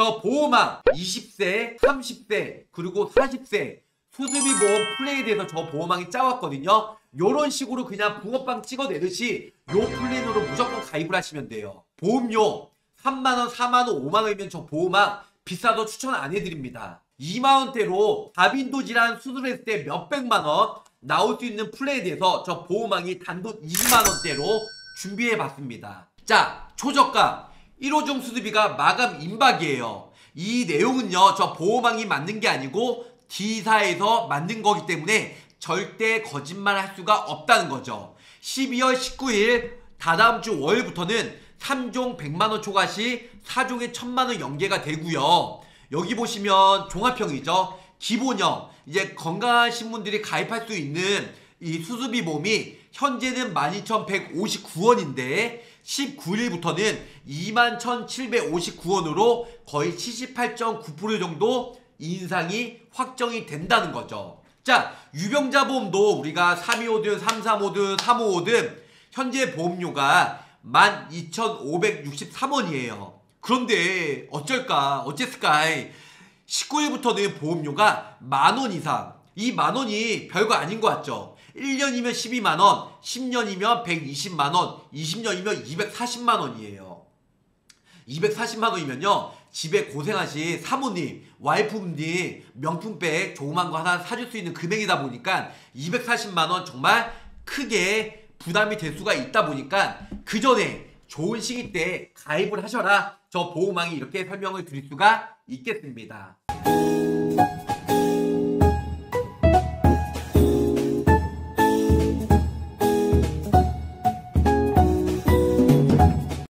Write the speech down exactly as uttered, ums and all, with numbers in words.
더 보호망 이십 세, 삼십 세, 그리고 사십 세 소득이 보험 플레이에 대해서 저 보호망이 짜왔거든요. 요런 식으로 그냥 붕어빵 찍어내듯이 요 플랜으로 무조건 가입을 하시면 돼요. 보험료 삼만 원, 사만 원, 오만 원이면 저 보호망 비싸도 추천 안 해드립니다. 이만 원대로 다빈도질환 수술했을 때 몇백만 원 나올 수 있는 플랜에 대해서 저 보호망이 단돈 이십만 원대로 준비해봤습니다. 자, 초저가 일 호종 수술비가 마감 임박이에요. 이 내용은요, 저 보호망이 만든 게 아니고 D사에서 만든 거기 때문에 절대 거짓말 할 수가 없다는 거죠. 십이월 십구일 다다음 주 월요일부터는 삼 종 백만 원 초과 시 사 종에 천만 원 연계가 되고요. 여기 보시면 종합형이죠. 기본형, 이제 건강하신 분들이 가입할 수 있는 이 수술비 보험이 현재는 만 이천백오십구 원인데 십구일부터는 이만 천칠백오십구 원으로 거의 칠십팔 점 구 퍼센트 정도 인상이 확정이 된다는 거죠. 자, 유병자 보험도 우리가 삼이오든 삼삼오든 삼오오든 현재 보험료가 만 이천오백육십삼 원이에요. 그런데 어쩔까, 어쨌을까, 십구일부터는 보험료가 만원 이상. 이 만원이 별거 아닌 것 같죠. 일 년이면 십이만 원, 십 년이면 백이십만 원, 이십 년이면 이백사십만 원이에요. 이백사십만 원이면요 집에 고생하신 사모님, 와이프분이 명품백 조그만 거 하나 사줄 수 있는 금액이다 보니까 이백사십만 원 정말 크게 부담이 될 수가 있다 보니까 그 전에 좋은 시기 때 가입을 하셔라. 저 보호망이 이렇게 설명을 드릴 수가 있겠습니다.